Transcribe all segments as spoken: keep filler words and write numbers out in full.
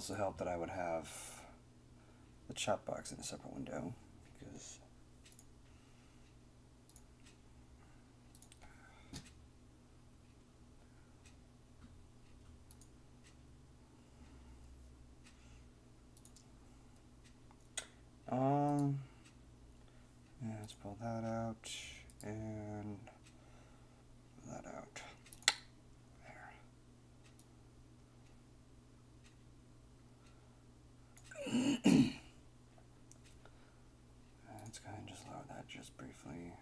also helped that I would have the chat box in a separate window, because um yeah, let's pull that out and pull that out. Let's go ahead and just lower that just briefly.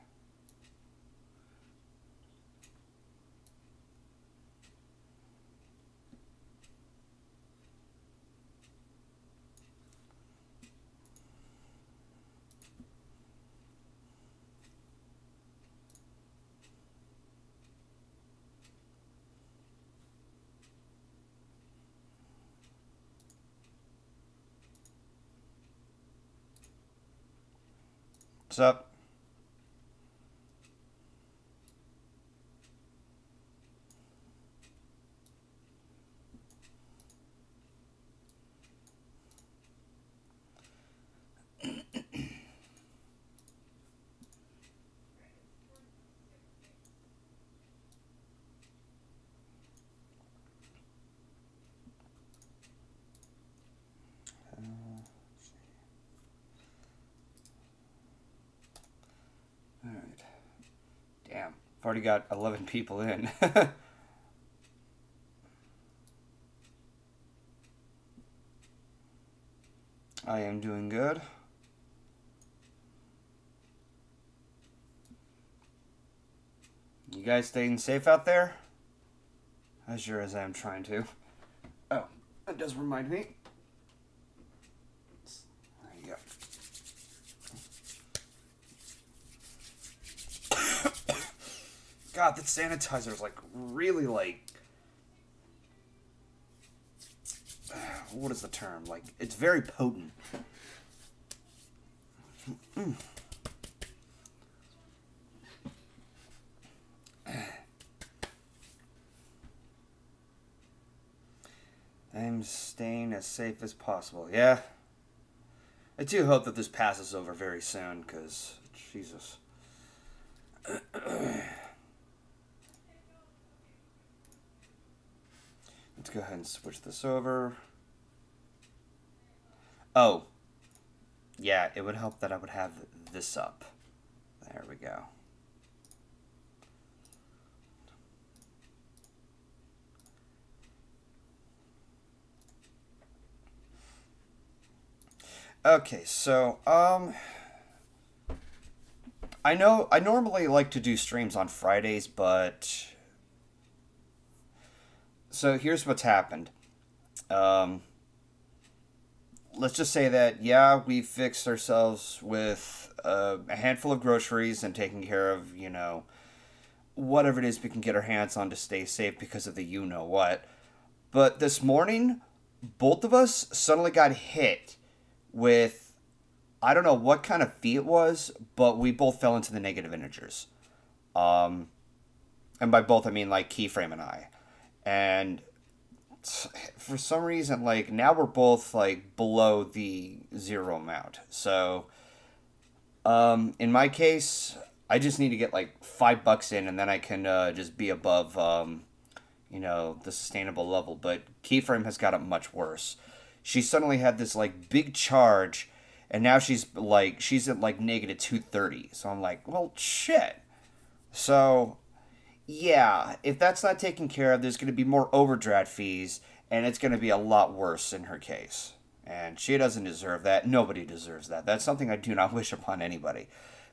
Up. I've already got eleven people in. I am doing good. You guys staying safe out there? As sure as I am trying to. Oh, that does remind me. There you go. God, that sanitizer is like really like, what is the term? Like, it's very potent. Mm-mm. I'm staying as safe as possible. Yeah. I do hope that this passes over very soon, because Jesus. Let's go ahead and switch this over. Oh, yeah, it would help that I would have this up. There we go. Okay, so, um, I know I normally like to do streams on Fridays, but... So here's what's happened. Um, let's just say that, yeah, we fixed ourselves with uh, a handful of groceries and taking care of, you know, whatever it is we can get our hands on to stay safe because of the you-know-what. But this morning, both of us suddenly got hit with, I don't know what kind of fee it was, but we both fell into the negative integers. Um, and by both, I mean, like, Keyframe and I. And for some reason, like, now we're both, like, below the zero amount. So, um, in my case, I just need to get, like, five bucks in, and then I can uh, just be above, um, you know, the sustainable level. But Keyframe has got it much worse. She suddenly had this, like, big charge, and now she's, like, she's at, like, negative two thirty. So I'm like, well, shit. So... yeah, if that's not taken care of, there's going to be more overdraft fees, and it's going to be a lot worse in her case. And she doesn't deserve that. Nobody deserves that. That's something I do not wish upon anybody,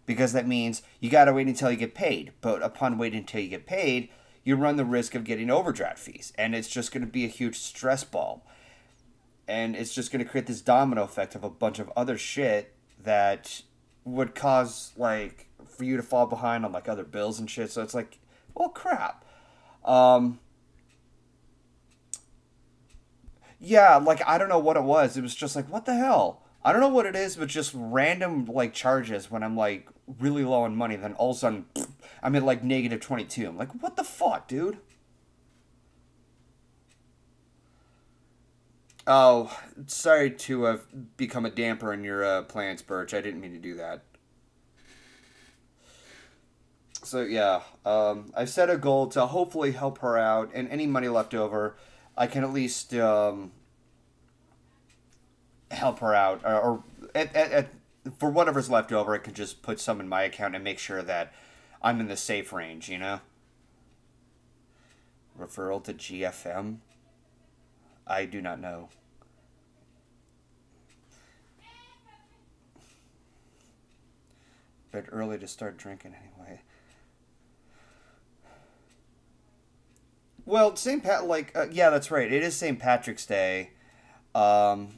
because that means you got to wait until you get paid. But upon waiting until you get paid, you run the risk of getting overdraft fees, and it's just going to be a huge stress ball. And it's just going to create this domino effect of a bunch of other shit that would cause, like, for you to fall behind on, like, other bills and shit. So it's like... well, crap. Um, yeah, like, I don't know what it was. It was just like, what the hell? I don't know what it is, but just random, like, charges when I'm, like, really low on money. Then all of a sudden, I'm at, like, negative twenty-two. I'm like, what the fuck, dude? Oh, sorry to have uh, become a damper on your uh, plans, Birch. I didn't mean to do that. So, yeah, um, I've set a goal to hopefully help her out, and any money left over, I can at least um, help her out. Or, or at, at, at, for whatever's left over, I can just put some in my account and make sure that I'm in the safe range, you know? Referral to G F M? I do not know. Bit early to start drinking anyway. Well, Saint Pat, like, uh, yeah, that's right. It is Saint Patrick's Day. Um,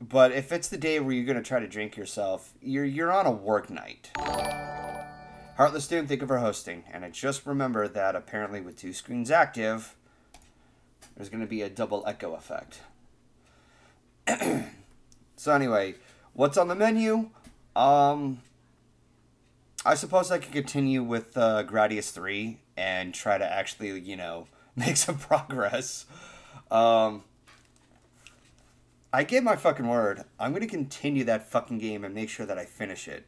but if it's the day where you're going to try to drink yourself, you're, you're on a work night. Heartless didn't think of her hosting. And I just remember that apparently with two screens active, there's going to be a double echo effect. So anyway, what's on the menu? Um, I suppose I could continue with uh, Gradius three and try to actually, you know, make some progress. Um, I gave my fucking word. I'm going to continue that fucking game and make sure that I finish it.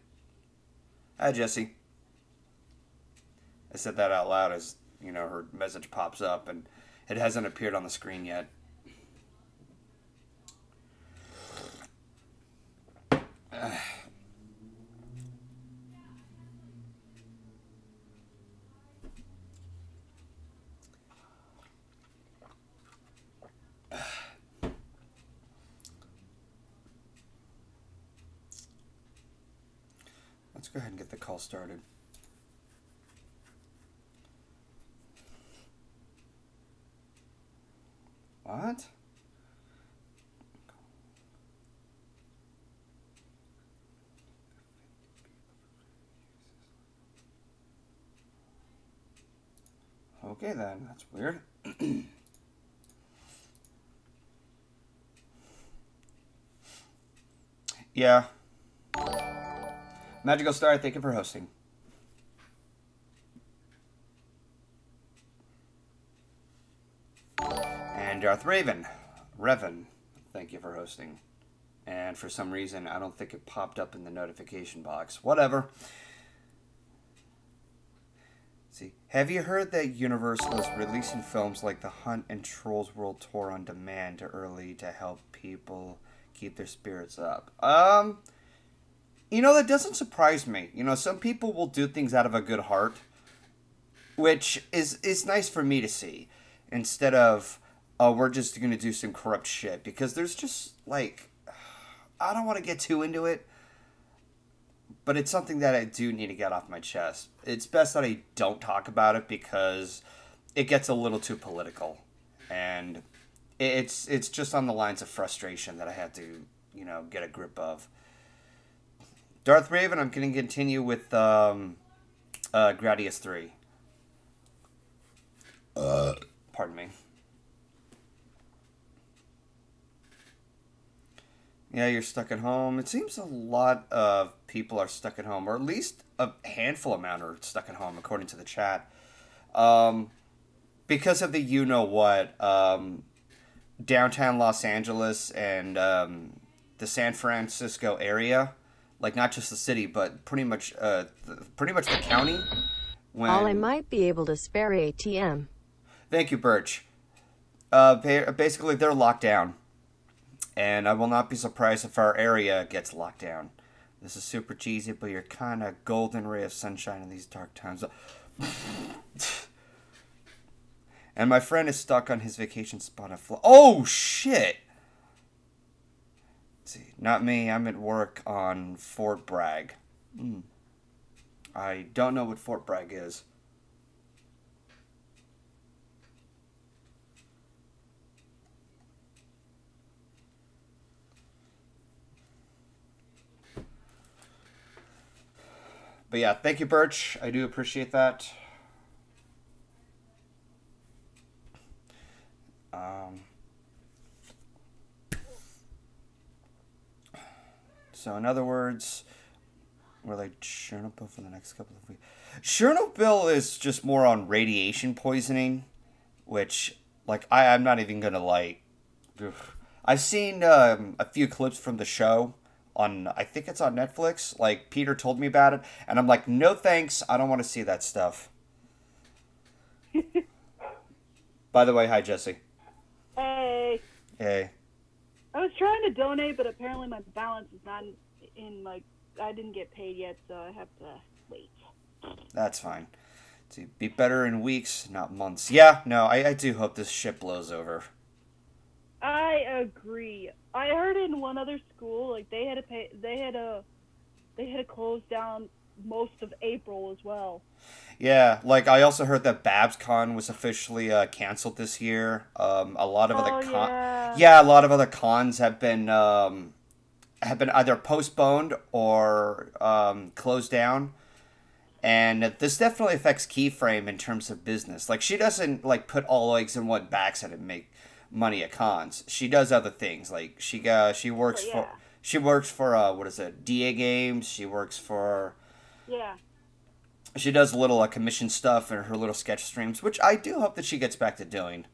Hi, Jesse. I said that out loud as, you know, her message pops up and it hasn't appeared on the screen yet. Uh. Let's go ahead and get the call started. What? Okay then, that's weird. Yeah. Magical Star, thank you for hosting. And Darth Raven, Revan, thank you for hosting. And for some reason, I don't think it popped up in the notification box. Whatever. Let's see, have you heard that Universal is releasing films like The Hunt and Trolls World Tour on demand early to help people keep their spirits up? Um... You know, that doesn't surprise me. You know, some people will do things out of a good heart, which is, is nice for me to see, instead of, oh, we're just going to do some corrupt shit, because there's just, like, I don't want to get too into it, but it's something that I do need to get off my chest. It's best that I don't talk about it, because it gets a little too political, and it's, it's just on the lines of frustration that I have to, you know, get a grip of. Darth Raven, I'm going to continue with um, uh, Gradius three. Uh. Pardon me. Yeah, you're stuck at home. It seems a lot of people are stuck at home, or at least a handful amount are stuck at home, according to the chat. Um, because of the you-know-what, um, downtown Los Angeles and um, the San Francisco area... Like, not just the city, but pretty much, uh, th pretty much the county. When... All I might be able to spare A T M. Thank you, Birch. Uh, basically, they're locked down. And I will not be surprised if our area gets locked down. This is super cheesy, but you're kind of golden ray of sunshine in these dark times. And my friend is stuck on his vacation spot at Flo- Oh, shit! Not me, I'm at work on Fort Bragg. Mm. I don't know what Fort Bragg is. But yeah, thank you, Birch. I do appreciate that. Um... So, in other words, we're like Chernobyl for the next couple of weeks. Chernobyl is just more on radiation poisoning, which, like, I, I'm not even going to, like, I've seen um, a few clips from the show on, I think it's on Netflix. Like, Peter told me about it, and I'm like, no thanks, I don't want to see that stuff. By the way, hi, Jesse. Hey. Hey. I was trying to donate, but apparently my balance is not in, like, I didn't get paid yet, so I have to wait. That's fine. To be better in weeks, not months. Yeah, no, I, I do hope this shit blows over. I agree. I heard in one other school, like, they had to pay, they had a, they had to close down most of April as well. Yeah, like, I also heard that BabsCon was officially uh, canceled this year. Um, a lot of oh, other con- yeah. yeah, a lot of other cons have been um, have been either postponed or um, closed down. And this definitely affects Keyframe in terms of business. Like, she doesn't, like, put all eggs in one basket and make money at cons. She does other things. Like, she uh, she works oh, yeah. for she works for uh, what is it? D A Games. She works for yeah. She does little uh, commission stuff and her little sketch streams, which I do hope that she gets back to doing.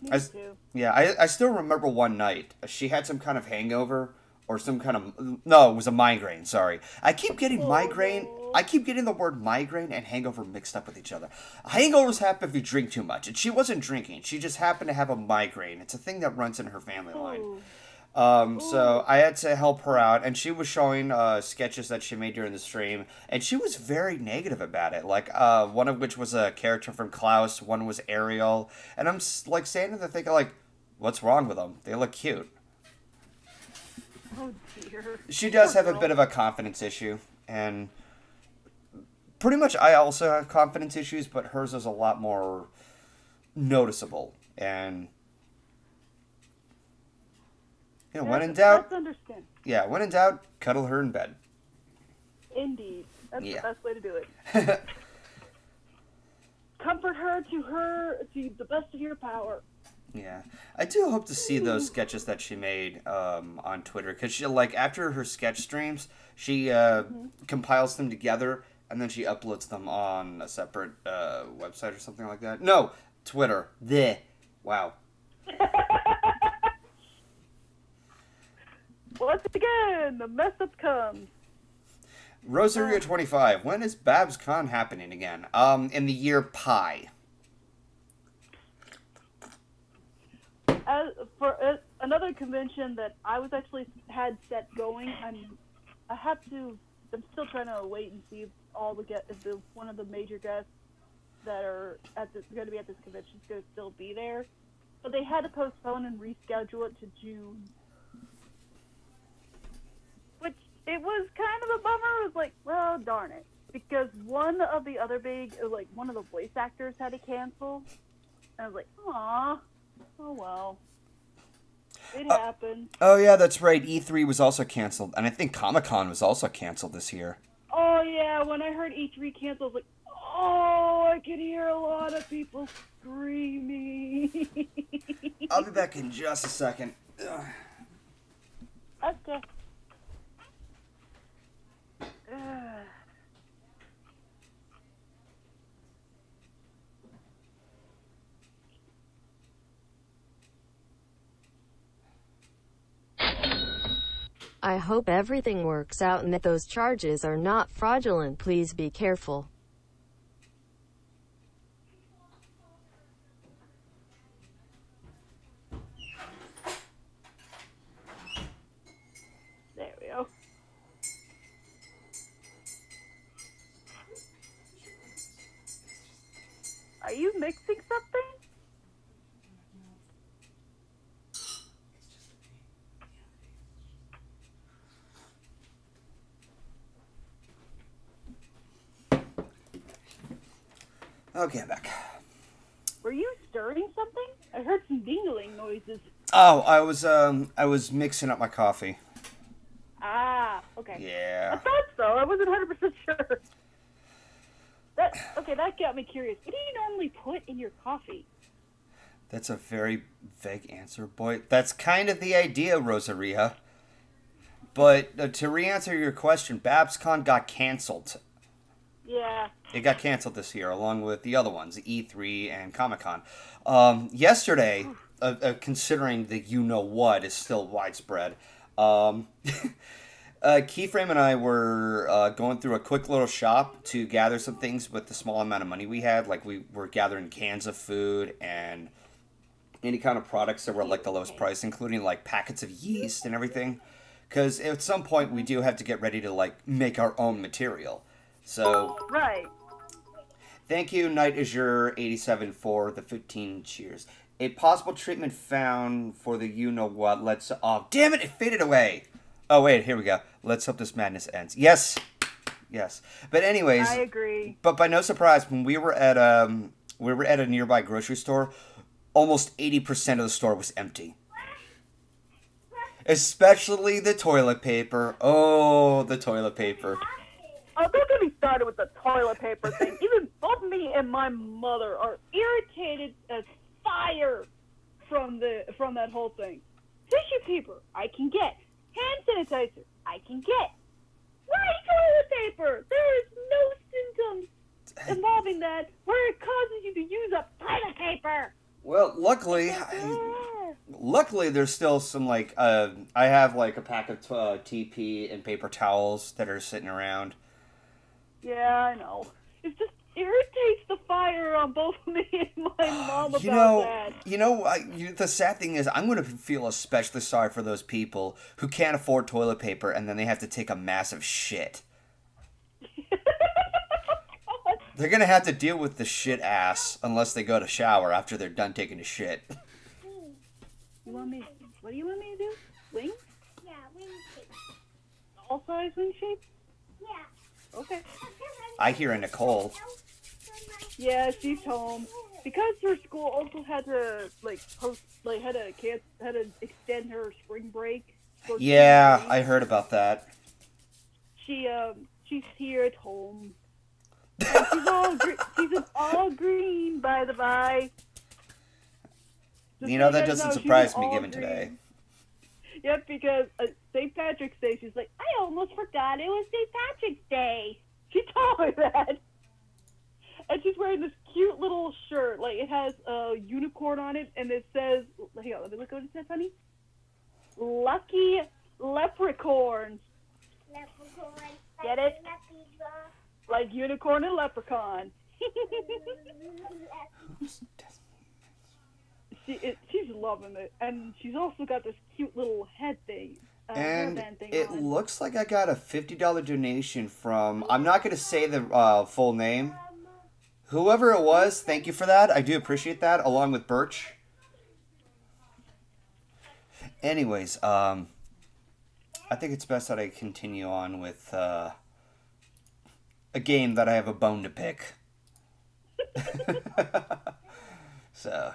Me I, too. Yeah, I, I still remember one night. She had some kind of hangover or some kind of... No, it was a migraine, sorry. I keep getting oh. migraine... I keep getting the word migraine and hangover mixed up with each other. Hangovers happen if you drink too much, and she wasn't drinking. She just happened to have a migraine. It's a thing that runs in her family oh. line. Um, so I had to help her out, and she was showing uh, sketches that she made during the stream, and she was very negative about it. Like, uh, one of which was a character from Klaus, one was Ariel, and I'm like standing there thinking, like, what's wrong with them? They look cute. Oh dear. She does have a bit of a confidence issue, and pretty much I also have confidence issues, but hers is a lot more noticeable and. Yeah, when in doubt. Yeah, when in doubt, cuddle her in bed. Indeed, that's yeah. the best way to do it. Comfort her to her to the best of your power. Yeah, I do hope to see those sketches that she made um, on Twitter, because she like after her sketch streams, she uh, mm-hmm. compiles them together and then she uploads them on a separate uh, website or something like that. No, Twitter. The wow. Once again, the mess up comes. Rosaria twenty-five. When is BabsCon happening again? Um, in the year pi. As for uh, another convention that I was actually had set going, I'm. I have to. I'm still trying to wait and see if all the get if the, one of the major guests that are at the, going to be at this convention is going to still be there, but they had to postpone and reschedule it to June. It was kind of a bummer. It was like, well, darn it. Because one of the other big, like, one of the voice actors had to cancel. And I was like, aw, oh well. It uh, happened. Oh, yeah, that's right. E three was also canceled. And I think Comic-Con was also canceled this year. Oh, yeah. When I heard E three canceled, I was like, oh, I could hear a lot of people screaming. I'll be back in just a second. Ugh. Okay. I hope everything works out and that those charges are not fraudulent. Please be careful. Are you mixing something? Okay, I'm back. Were you stirring something? I heard some dingling noises. Oh, I was um, I was mixing up my coffee. Ah, okay. Yeah. I thought so. I wasn't one hundred percent sure. That, okay, that got me curious. What do you normally put in your coffee? That's a very vague answer, boy. That's kind of the idea, Rosaria. But uh, to re-answer your question, BabsCon got canceled. Yeah. It got canceled this year, along with the other ones, E three and Comic-Con. Um, yesterday, uh, uh, considering the you-know-what is still widespread. Um, uh, Keyframe and I were uh, going through a quick little shop to gather some things with the small amount of money we had. Like, we were gathering cans of food and any kind of products that were at, like, the lowest price, including, like, packets of yeast and everything. Because at some point, we do have to get ready to, like, make our own material. So... Right. Thank you, Knight Azure eighty-seven, for the fifteen cheers. A possible treatment found for the you-know-what. Let's... Oh, damn it! It faded away! Oh, wait. Here we go. Let's hope this madness ends. Yes! Yes. But anyways... I agree. But by no surprise, when we were at, um, we were at a nearby grocery store, almost eighty percent of the store was empty. Especially the toilet paper. Oh, the toilet paper. Oh, don't get me started with the toilet paper thing. Even both me and my mother are irritated as fire from the from that whole thing. Tissue paper, I can get. Hand sanitizer, I can get. Why toilet paper? There is no symptoms involving that where it causes you to use up toilet paper. Well, luckily, I, luckily there's still some, like, uh, I have, like, a pack of uh, T P and paper towels that are sitting around. Yeah, I know. It just irritates the fire on both me and my mom about you know, that. You know, I, you, the sad thing is I'm going to feel especially sorry for those people who can't afford toilet paper and then they have to take a massive shit. They're going to have to deal with the shit ass unless they go to shower after they're done taking a shit. You want me, what do you want me to do? Wings? Yeah, wing shapes. All size wing shapes? Yeah. Okay. I hear a Nicole. Yeah, she's home. Because her school also had to, like, post, like, had to, cancel, had to extend her spring break. Yeah, I heard about that. She, um, she's here at home. And she's all gre she's all green, by the by. Just you know that doesn't know, surprise me, given green. Today. Yep, because uh, Saint Patrick's Day. She's like, I almost forgot it was Saint Patrick's Day. She told me that, and she's wearing this cute little shirt. Like it has a unicorn on it, and it says, "Hang on, let me look what it says, honey." Lucky leprechauns. Leprechaun. Get it? Like unicorn and leprechaun. she, it, she's loving it. And she's also got this cute little head thing. Uh, and headband thing it on. Looks like I got a fifty dollar donation from, I'm not going to say the uh, full name. Whoever it was, thank you for that. I do appreciate that, along with Birch. Anyways, um, I think it's best that I continue on with... Uh, a game that I have a bone to pick. So...